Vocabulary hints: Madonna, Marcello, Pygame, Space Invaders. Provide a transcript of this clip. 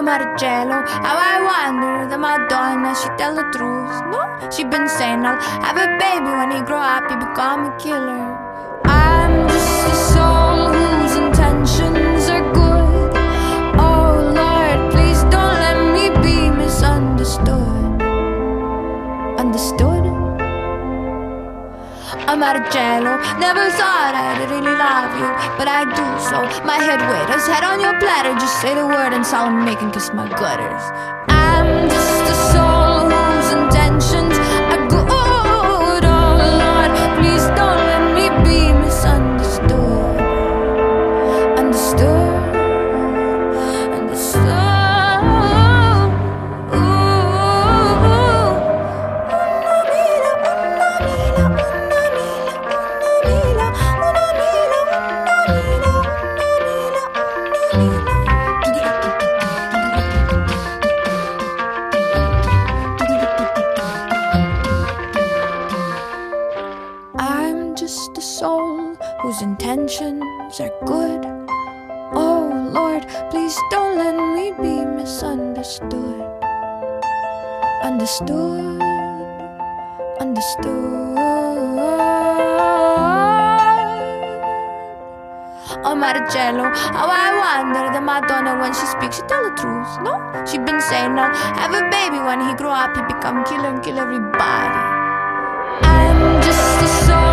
Oh, Marcello, how I wonder the Madonna, she tell the truth. No, she been saying I'll have a baby when he grow up, he become a killer. I'm just a soul whose intentions are good. Oh Lord, please don't let me be misunderstood. Understood? Oh, Marcello, never thought I'd really love you, but I do, so my head waiters, head on your platter, just say the word and solemn make and kiss my gutters. I'm just a soul whose intentions are good. Oh Lord, please don't let me be misunderstood. Understood? Just a soul whose intentions are good. Oh Lord, please don't let me be misunderstood. Understood, understood. Oh, Marcello, how I wonder the Madonna when she speaks, she tell the truth, no? She been saying I'll have a baby when he grow up, he become killer and kill everybody. I'm just a soul.